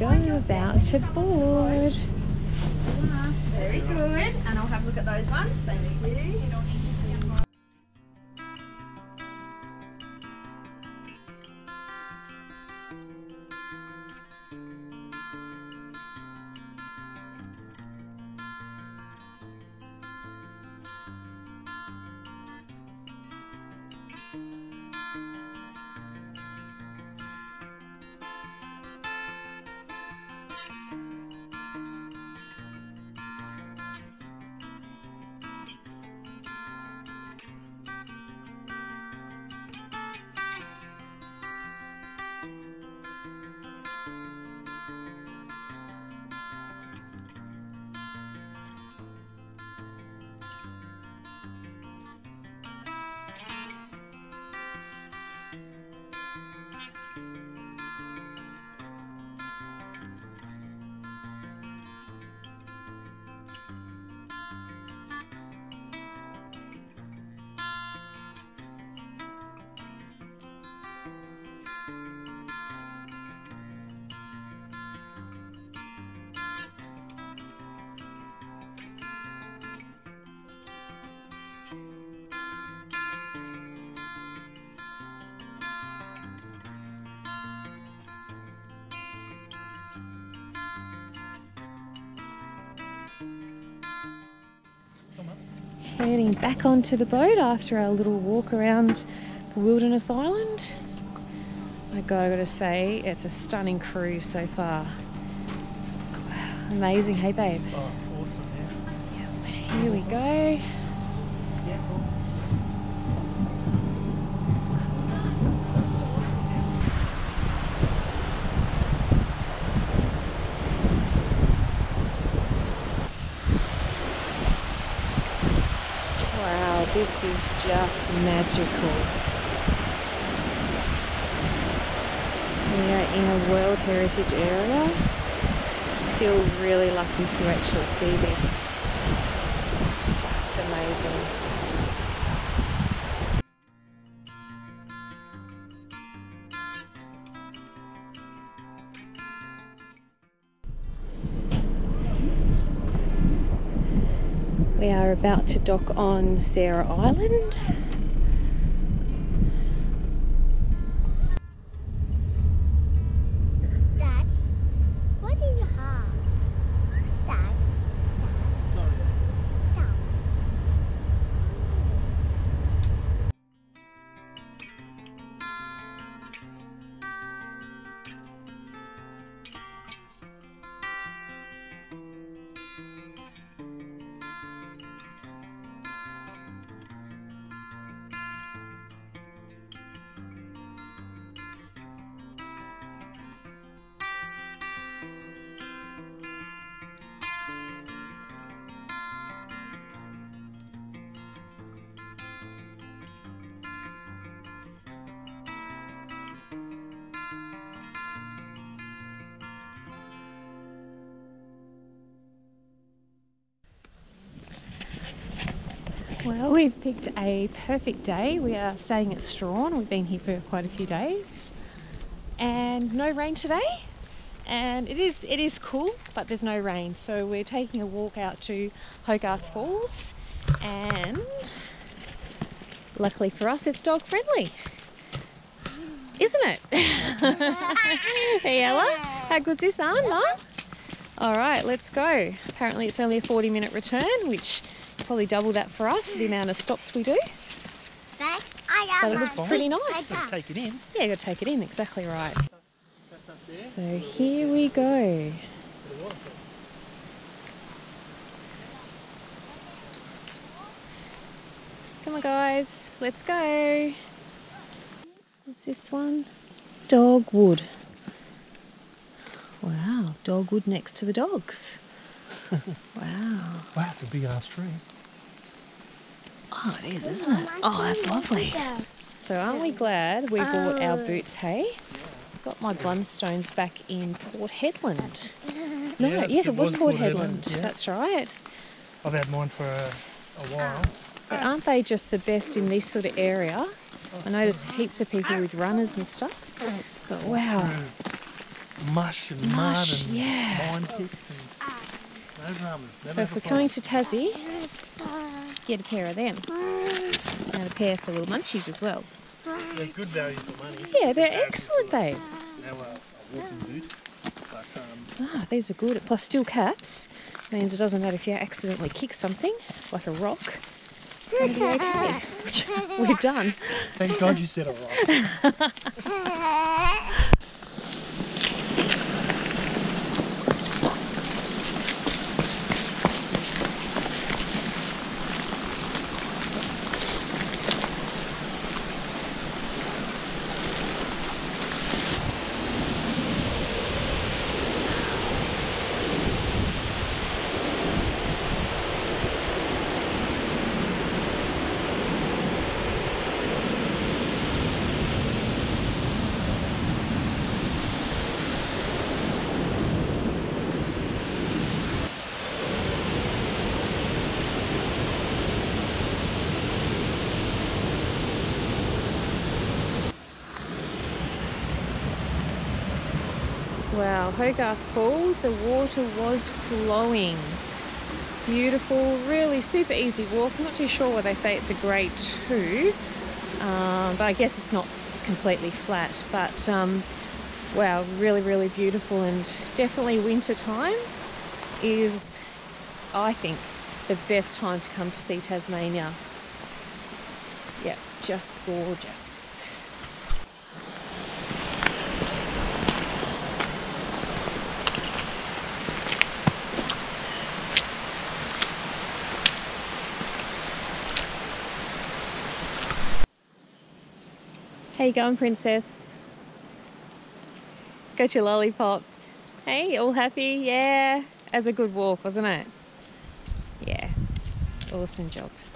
girls out to board. Very good. And I'll have a look at those ones. Thank you. Turning back onto the boat after our little walk around Wilderness Island. My God, I've got to say, it's a stunning cruise so far. Amazing, hey babe? Oh, awesome, yeah. Yep, here we go. This is just magical. We are in a World Heritage area. I feel really lucky to actually see this. Just amazing. We are about to dock on Sarah Island. Dad, what is your house? Dad. Sorry. Well, we've picked a perfect day. We are staying at Strahan. We've been here for quite a few days. And no rain today. And it is cool, but there's no rain. So we're taking a walk out to Hogarth Falls. And luckily for us, it's dog friendly. Isn't it? Hey Ella, how good's this on, Mum? All right, let's go. Apparently it's only a 40-minute return, which probably double that for us, the amount of stops we do. But it looks pretty nice. Got to take it in. Yeah, got to take it in, exactly right. So here we go. Come on guys, let's go. What's this one? Dogwood. Wow, dogwood next to the dogs. Wow. Wow, it's a big ass tree. Oh, it is, isn't it? Oh, that's lovely. So aren't we glad we bought our boots, hey? Got my Blundstones back in Port Hedland. No, yeah, yes, it was Port Hedland. Yeah. That's right. I've had mine for a while. But aren't they just the best in this sort of area? I notice heaps of people with runners and stuff. But wow. mush and mud and mine pits and those runners. So if we're coming to Tassie, get a pair of them. And a pair for little munchies as well. They're good value for money. Yeah, they're excellent, babe. Now a walking boot. Ah, these are good. Plus steel caps. Means it doesn't matter if you accidentally kick something, like a rock. It's gonna be okay, which we've done. Thank God you said a rock. Wow, Hogarth Falls, the water was flowing. Beautiful, really super easy walk. I'm not too sure why they say it's a grade 2, but I guess it's not completely flat. But wow, really, really beautiful, and definitely winter time is, I think, the best time to come to see Tasmania. Yep, just gorgeous. How you going, princess? Got your lollipop. Hey, all happy? Yeah. That was a good walk, wasn't it? Yeah. Awesome job.